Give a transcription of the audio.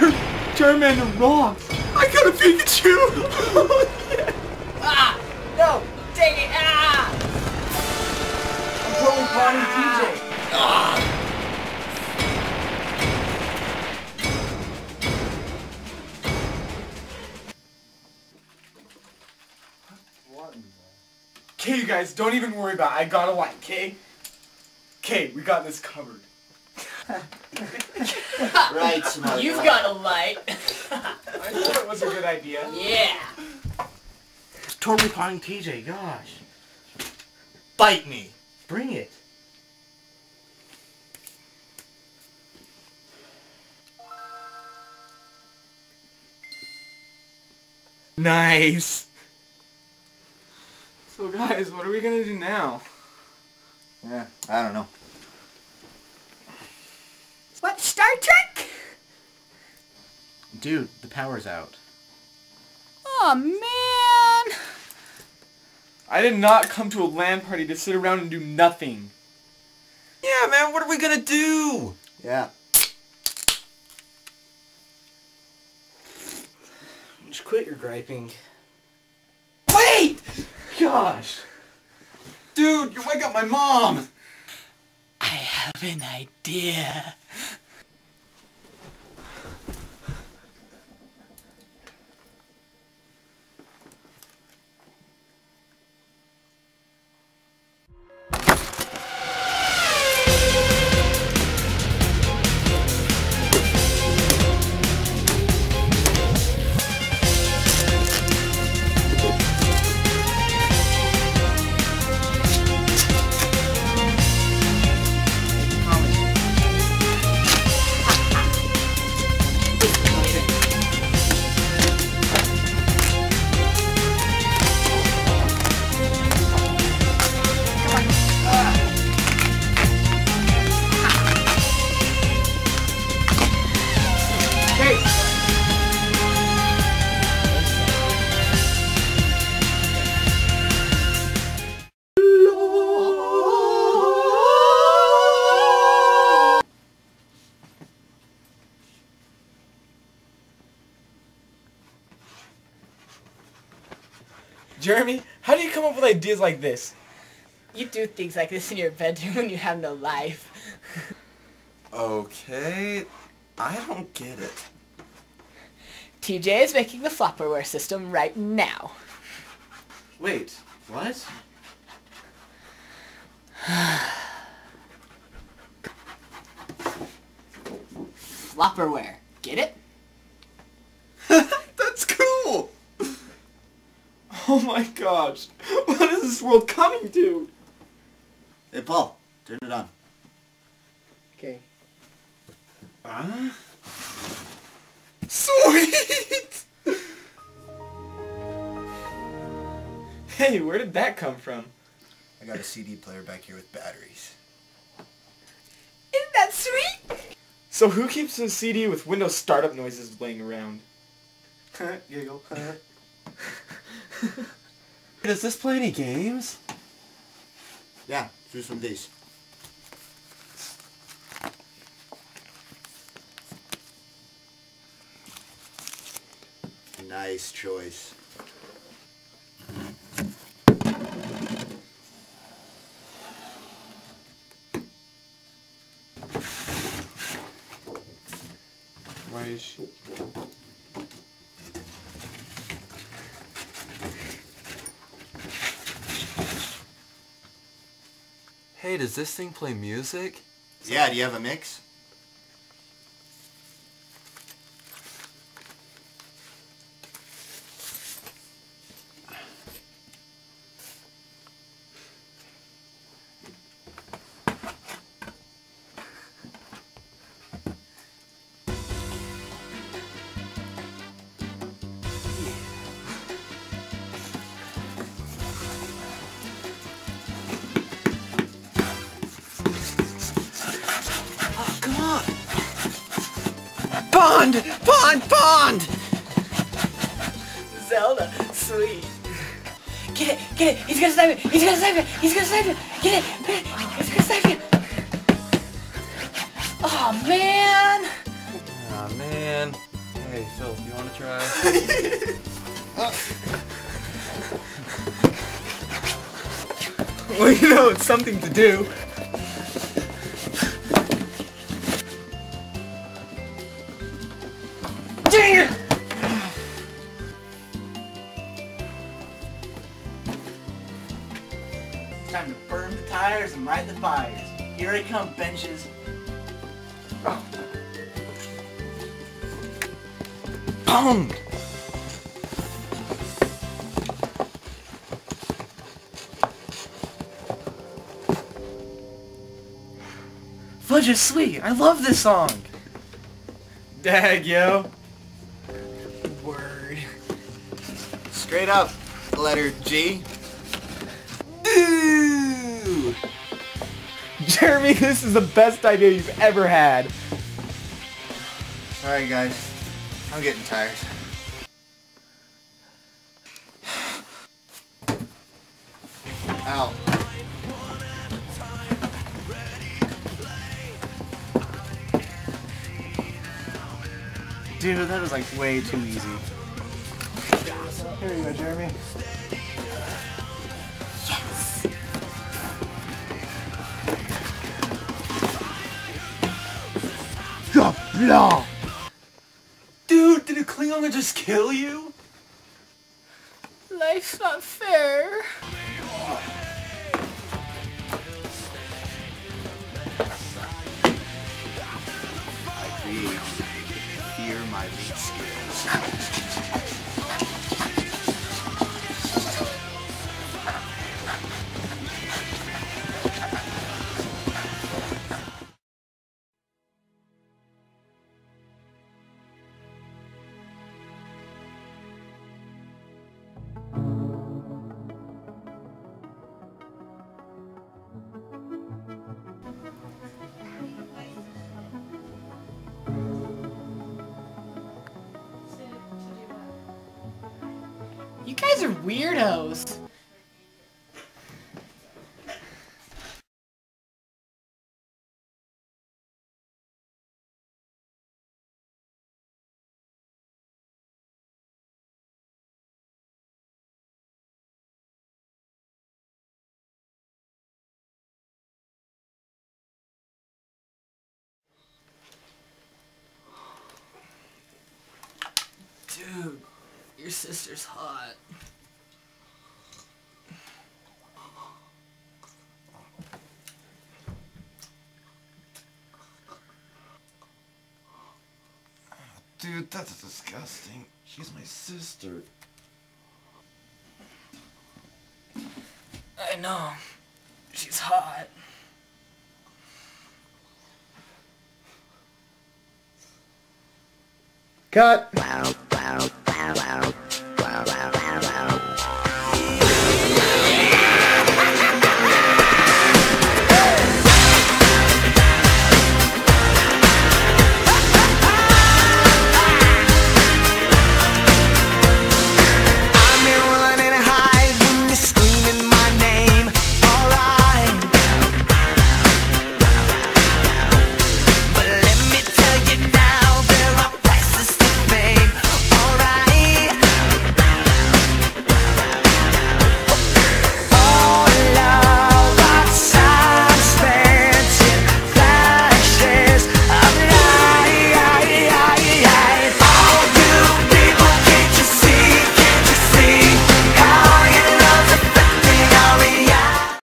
Charmander wrong. I got a Pikachu! Oh, yeah. Ah! No! Dang it! Ah! I'm throwing Paul and TJ. Ah! Okay, you guys, don't even worry about it. I got a light, okay? Okay, we got this covered. Right, smart. You've got a light. I thought it was a good idea. Yeah. Totally pawing TJ, gosh. Bite me. Bring it. Nice. So guys, what are we gonna do now? Yeah, I don't know. What, Star Trek? Dude, the power's out. Oh man! I did not come to a LAN party to sit around and do nothing. Yeah man, what are we gonna do? Yeah. Just quit your griping. Wait! Gosh! Dude, you wake up my mom! I have an idea. Jeremy, how do you come up with ideas like this? You do things like this in your bedroom when you have no life. Okay, I don't get it. TJ is making the flopperware system right now. Wait, what? Flopperware, get it? That's cool! Oh my gosh, what is this world coming to? Hey Paul, turn it on. Okay. Huh? Sweet! Hey, where did that come from? I got a CD player back here with batteries. Isn't that sweet? So who keeps a CD with Windows startup noises laying around? Giggle. Does this play any games? Yeah, do some of these. Nice choice. Why is she... Hey, does this thing play music? Yeah, do you have a mix? Pond! Pond! Pond! Zelda, sweet. Get it! Get it! He's gonna snipe it! He's gonna snipe it! He's gonna snipe it! Get it! Get it! He's gonna snipe it! Aw, man! Aw, man. Hey, Phil, you want to try? Well, you know, it's something to do. Dang it! It's time to burn the tires and light the fires. Here I come, benches. Oh. Boom! Fudge is sweet. I love this song. Dag, yo. Word. Straight up, letter G. Ooh. Jeremy, this is the best idea you've ever had. All right, guys. I'm getting tired. Ow. Dude, that was like way too easy. Here you go, Jeremy. Yes! Blah! Dude, did a Klingon just kill you? Life's not fair. I really fear my weak skills. You guys are weirdos. Dude. Your sister's hot. Dude, that's disgusting. She's my sister. I know. She's hot. Cut. Wow.